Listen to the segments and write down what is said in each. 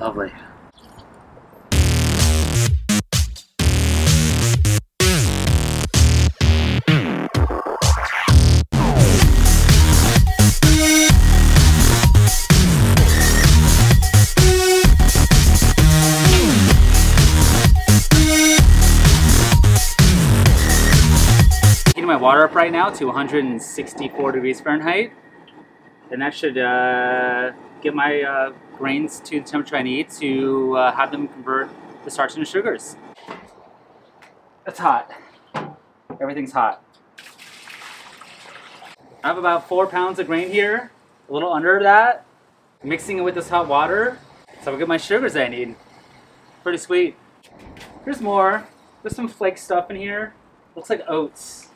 Lovely. My water up right now to 164 degrees Fahrenheit, and that should get my grains to the temperature I need to have them convert the starch into sugars. It's hot. Everything's hot. I have about 4 pounds of grain here, a little under that. Mixing it with this hot water, so I'll get my sugars that I need. Pretty sweet. Here's more. There's some flake stuff in here. Looks like oats.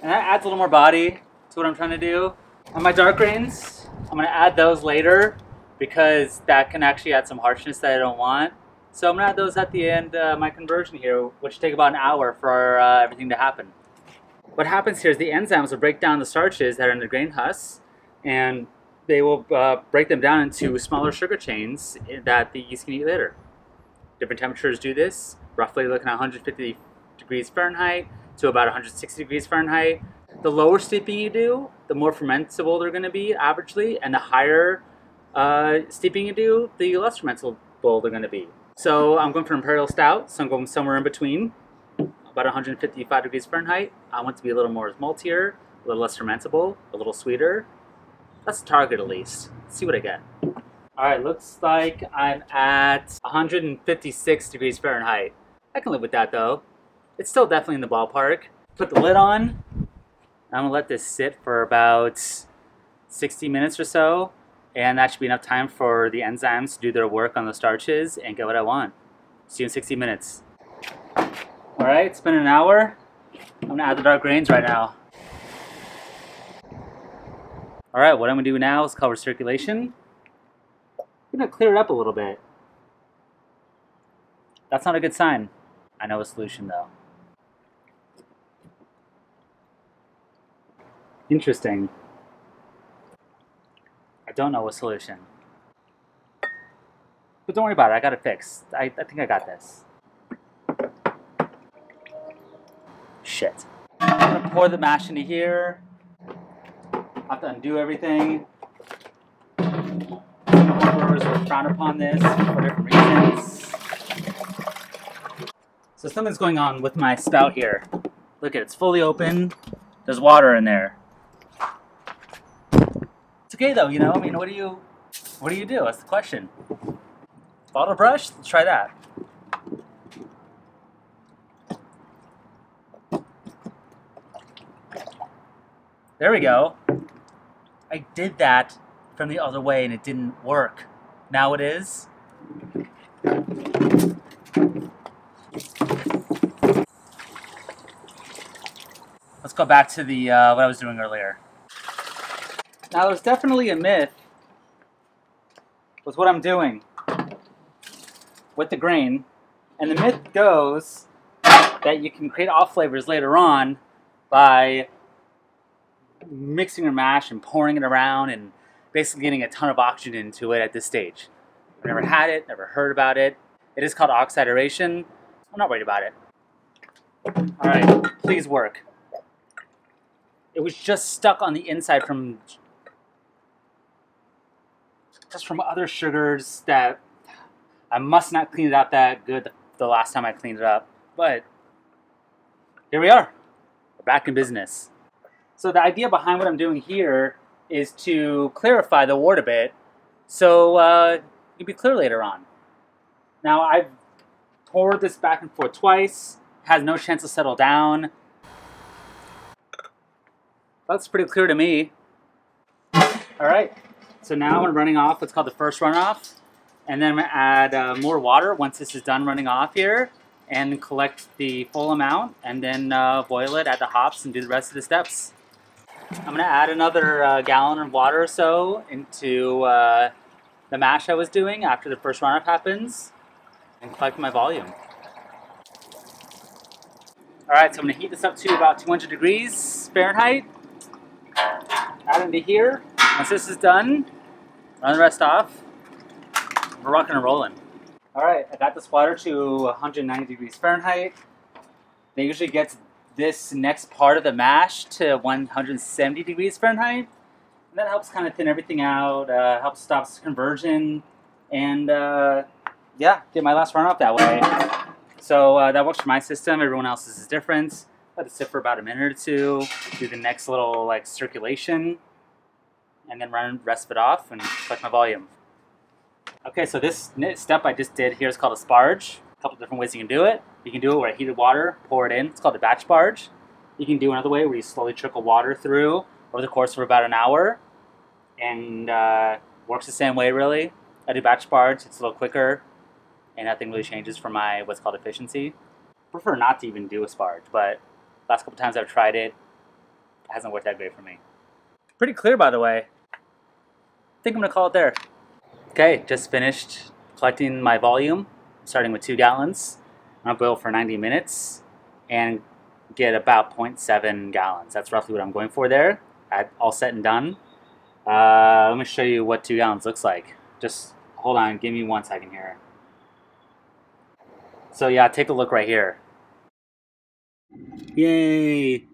And that adds a little more body to what I'm trying to do. And my dark grains, I'm gonna add those later because that can actually add some harshness that I don't want. So I'm gonna add those at the end of my conversion here, which take about an hour for everything to happen. What happens here is the enzymes will break down the starches that are in the grain husks, and they will break them down into smaller sugar chains that the yeast can eat later. Different temperatures do this, roughly looking at 150 degrees Fahrenheit, to about 160 degrees Fahrenheit. The lower steeping you do, the more fermentable they're going to be, averagely, and the higher steeping you do, the less fermentable they're going to be. So I'm going for Imperial Stout, so I'm going somewhere in between, about 155 degrees Fahrenheit. I want it to be a little more maltier, a little less fermentable, a little sweeter. That's the target, at least. Let's see what I get. All right, looks like I'm at 156 degrees Fahrenheit. I can live with that, though. It's still definitely in the ballpark. Put the lid on. I'm gonna let this sit for about 60 minutes or so, and that should be enough time for the enzymes to do their work on the starches and get what I want. See you in 60 minutes. All right, it's been an hour. I'm gonna add the dark grains right now. All right, what I'm gonna do now is cover circulation. I'm gonna clear it up a little bit. That's not a good sign. I know a solution though. Interesting. I don't know a solution. But don't worry about it, I got it fixed. I think I got this. Shit. I'm gonna pour the mash into here. I have to undo everything. Brewers will frown upon this for different reasons. So something's going on with my spout here. Look at it, it's fully open. There's water in there. It's okay though, you know? I mean, what do you do? That's the question. Bottle brush? Let's try that. There we go. I did that from the other way and it didn't work. Now it is. Let's go back to the what I was doing earlier. Now there's definitely a myth with what I'm doing with the grain, and the myth goes that you can create off flavors later on by mixing your mash and pouring it around and basically getting a ton of oxygen into it at this stage. I've never had it, never heard about it. It is called oxidation. I'm not worried about it. All right, please work. It was just stuck on the inside from other sugars that I must not clean it out that good the last time I cleaned it up. But here we are. We're back in business. So the idea behind what I'm doing here is to clarify the wort a bit so you'll be clear later on. Now I've poured this back and forth twice. It has no chance to settle down. That's pretty clear to me. All right, so now I'm running off what's called the first runoff, and then I'm gonna add more water once this is done running off here, and collect the full amount, and then boil it, add the hops, and do the rest of the steps. I'm gonna add another gallon of water or so into the mash I was doing after the first runoff happens, and collect my volume. All right, so I'm gonna heat this up to about 200 degrees Fahrenheit. Add into here. Once this is done, run the rest off. We're rocking and rolling. All right, I got this water to 190 degrees Fahrenheit. They usually get this next part of the mash to 170 degrees Fahrenheit. And that helps kind of thin everything out, helps stop conversion, and yeah, get my last run off that way. So that works for my system. Everyone else's is different. Let it sit for about a minute or two, do the next little like circulation, and then run the rest of it off and collect my volume. Okay, so this step I just did here is called a sparge. A couple different ways you can do it. You can do it where I heated water, pour it in. It's called a batch barge. You can do another way where you slowly trickle water through over the course of about an hour, and works the same way really. I do batch barge, it's a little quicker, and nothing really changes for my what's called efficiency. I prefer not to even do a sparge, but last couple times I've tried it, it hasn't worked that great for me. Pretty clear, by the way. I think I'm gonna call it there. Okay, just finished collecting my volume, starting with 2 gallons. I'm gonna boil for 90 minutes and get about 0.7 gallons. That's roughly what I'm going for there. All set and done. Let me show you what 2 gallons looks like. Just hold on, give me 1 second here. So yeah, take a look right here. Yay!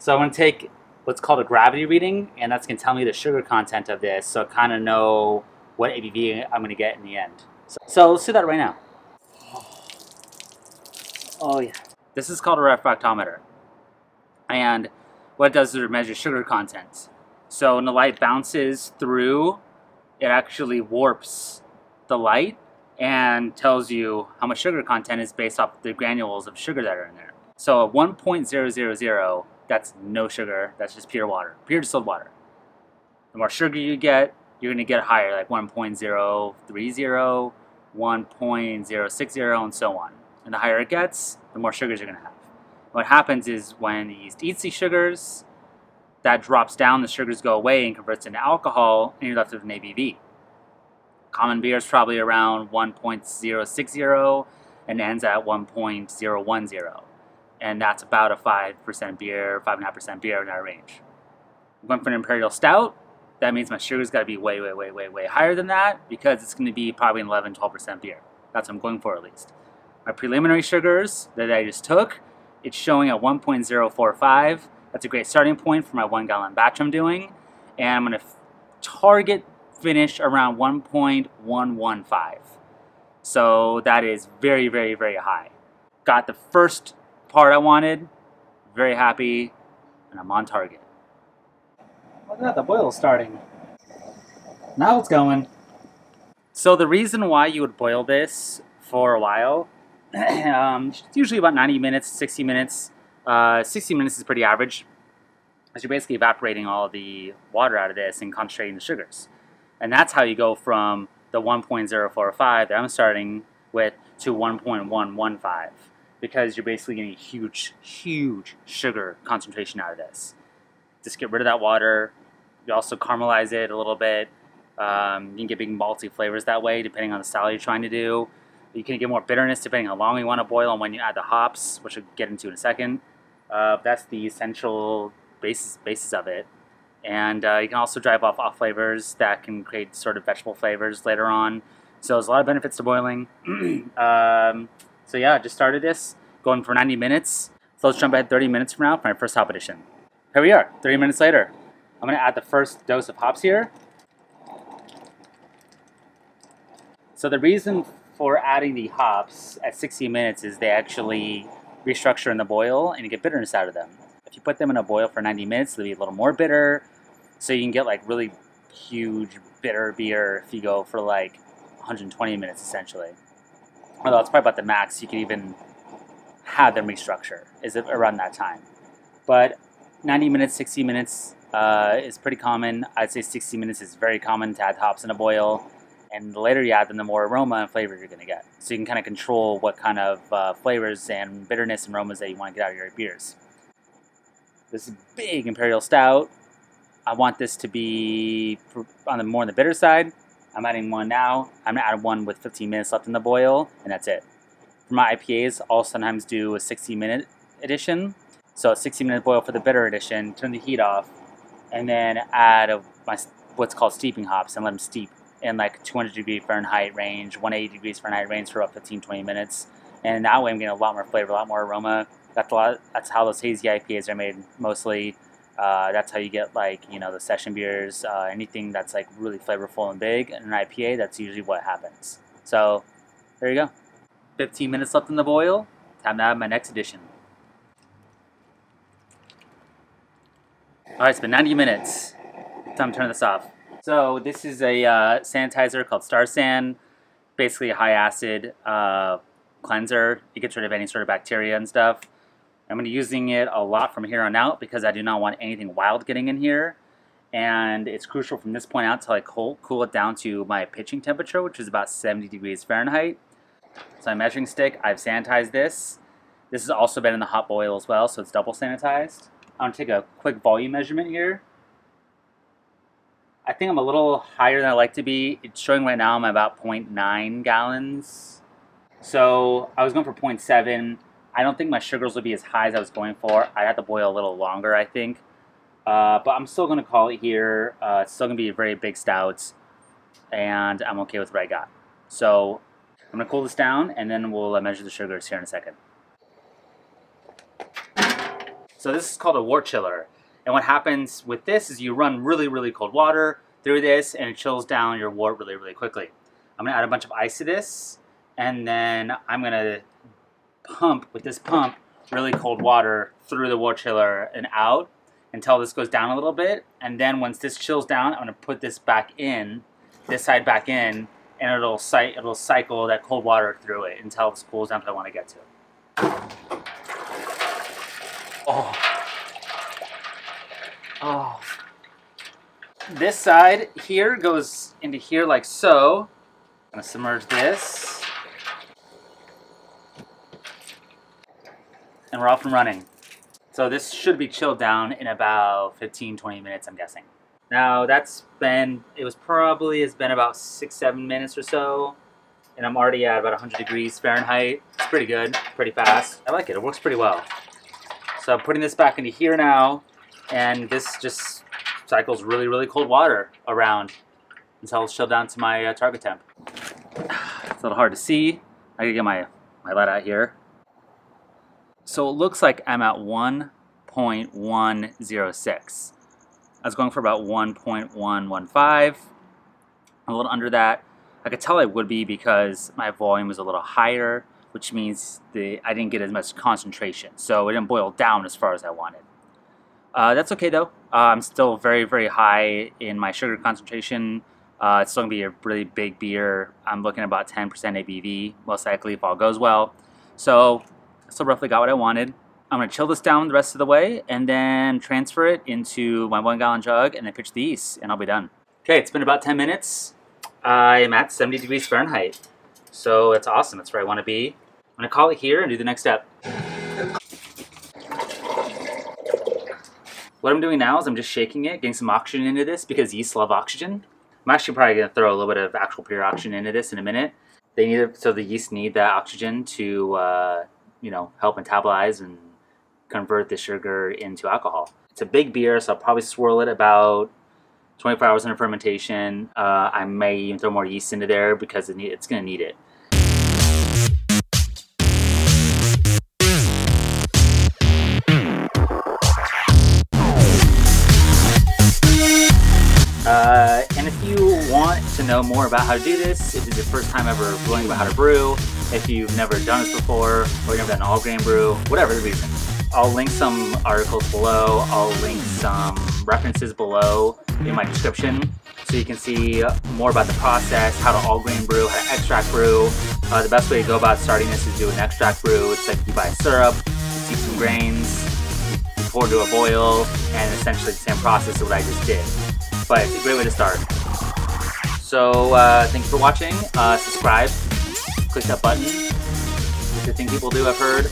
So I'm going to take what's called a gravity reading, and that's going to tell me the sugar content of this, so I kind of know what ABV I'm going to get in the end. So let's do that right now. Oh yeah. This is called a refractometer, and what it does is it measures sugar content. So when the light bounces through, it actually warps the light and tells you how much sugar content is based off the granules of sugar that are in there. So at 1.000, that's no sugar, that's just pure water, pure distilled water. The more sugar you get, you're gonna get higher, like 1.030, 1.060, and so on. And the higher it gets, the more sugars you're gonna have. What happens is when the yeast eats these sugars, that drops down, the sugars go away and converts into alcohol, and you're left with an ABV. Common beer is probably around 1.060 and ends at 1.010. And that's about a 5% beer, 5.5% beer in our range. I'm going for an Imperial Stout. That means my sugar's got to be way, way, way, way, way higher than that, because it's going to be probably an 11, 12% beer. That's what I'm going for, at least. My preliminary sugars that I just took, it's showing at 1.045. That's a great starting point for my 1 gallon batch I'm doing. And I'm going to target finish around 1.115. So that is very, very, very high. Got the first part I wanted, very happy, and I'm on target. Look at that, the boil's starting. Now it's going. So the reason why you would boil this for a while, it's usually about 90 minutes, 60 minutes. 60 minutes is pretty average, as you're basically evaporating all the water out of this and concentrating the sugars. And that's how you go from the 1.045 that I'm starting with to 1.115. because you're basically getting a huge, huge sugar concentration out of this. Just get rid of that water. You also caramelize it a little bit. You can get big malty flavors that way, depending on the style you're trying to do. You can get more bitterness depending on how long you want to boil and when you add the hops, which we'll get into in a second. That's the essential basis of it. And you can also drive off flavors that can create sort of vegetable flavors later on. So there's a lot of benefits to boiling. So yeah, I just started this, going for 90 minutes. So let's jump ahead 30 minutes from now for my first hop addition. Here we are, 30 minutes later. I'm gonna add the first dose of hops here. So the reason for adding the hops at 60 minutes is they actually restructure in the boil and you get bitterness out of them. If you put them in a boil for 90 minutes, they'll be a little more bitter. So you can get like really huge bitter beer if you go for like 120 minutes essentially. Although it's probably about the max you can even have them restructure, is around that time. But 90 minutes, 60 minutes is pretty common. I'd say 60 minutes is very common to add hops in a boil. And the later you add them, the more aroma and flavor you're going to get. So you can kind of control what kind of flavors and bitterness and aromas that you want to get out of your beers. This is a big Imperial Stout. I want this to be on the more on the bitter side. I'm adding one now. I'm gonna add one with 15 minutes left in the boil, and that's it. For my IPAs, I'll sometimes do a 60-minute edition. So a 60-minute boil for the bitter edition, turn the heat off, and then add my what's called steeping hops and let them steep in like 200 degree Fahrenheit range, 180 degrees Fahrenheit range for about 15-20 minutes. And that way I'm getting a lot more flavor, a lot more aroma. That's how those hazy IPAs are made mostly. That's how you get like, you know, the session beers, anything that's like really flavorful and big in an IPA, that's usually what happens. So there you go. 15 minutes left in the boil. Time to add my next addition. All right, it's been 90 minutes. Time to turn this off. So this is a sanitizer called Star San, basically a high acid cleanser. It gets rid of any sort of bacteria and stuff. I'm going to be using it a lot from here on out because I do not want anything wild getting in here. And it's crucial from this point out till I cool it down to my pitching temperature, which is about 70 degrees Fahrenheit. So my measuring stick, I've sanitized this. This has also been in the hot boil as well, so it's double sanitized. I'm going to take a quick volume measurement here. I think I'm a little higher than I like to be. It's showing right now I'm about 0.9 gallons. So I was going for 0.7. I don't think my sugars will be as high as I was going for. I had to boil a little longer, I think. But I'm still going to call it here. It's still going to be a very big stout. And I'm okay with what I got. So I'm going to cool this down, and then we'll measure the sugars here in a second. So this is called a wort chiller. And what happens with this is you run really, really cold water through this, and it chills down your wort really, really quickly. I'm going to add a bunch of ice to this, and then I'm going to pump, with this pump, really cold water through the wort chiller and out until this goes down a little bit. And then once this chills down, I'm going to put this back in, this side back in, and it'll cycle that cold water through it until this cools down that I want to get to. Oh. This side here goes into here like so. I'm going to submerge this. And we're off and running. So this should be chilled down in about 15-20 minutes, I'm guessing. Now it's been about 6-7 minutes or so, and I'm already at about 100 degrees Fahrenheit. It's pretty good, pretty fast. I like it, it works pretty well. So I'm putting this back into here now, and this just cycles really, really cold water around until it's chilled down to my target temp. It's a little hard to see. I gotta get my light out here. So it looks like I'm at 1.106. I was going for about 1.115, a little under that. I could tell I would be because my volume was a little higher, which means I didn't get as much concentration. So it didn't boil down as far as I wanted. That's okay though. I'm still very, very high in my sugar concentration. It's still gonna be a really big beer. I'm looking at about 10% ABV, most likely, if all goes well. So I still roughly got what I wanted. I'm gonna chill this down the rest of the way and then transfer it into my 1 gallon jug and then pitch the yeast, and I'll be done. Okay, it's been about 10 minutes. I'm at 70 degrees Fahrenheit. So that's awesome, that's where I wanna be. I'm gonna call it here and do the next step. What I'm doing now is I'm just shaking it, getting some oxygen into this because yeast love oxygen. I'm actually probably gonna throw a little bit of actual pure oxygen into this in a minute. They need it, so the yeast need that oxygen to, you know, help metabolize and convert the sugar into alcohol. It's a big beer, so I'll probably swirl it about 24 hours into fermentation. I may even throw more yeast into there because it's going to need it. And if you want to know more about how to do this, if it's your first time ever learning about how to brew, if you've never done this before, or you've never done an all-grain brew, whatever the reason, I'll link some articles below, I'll link some references below in my description, so you can see more about the process, how to all-grain brew, how to extract brew. The best way to go about starting this is do an extract brew. It's like you buy syrup, you take some grains, you pour to a boil, and essentially the same process as what I just did. But it's a great way to start. So thanks for watching. Subscribe, click that button. It's a thing people do, I've heard.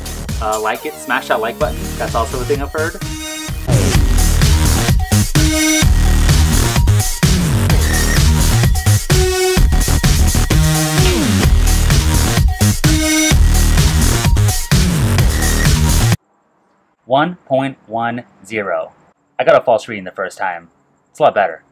Like it, smash that like button. That's also a thing I've heard. .10. I got a false reading the first time. It's a lot better.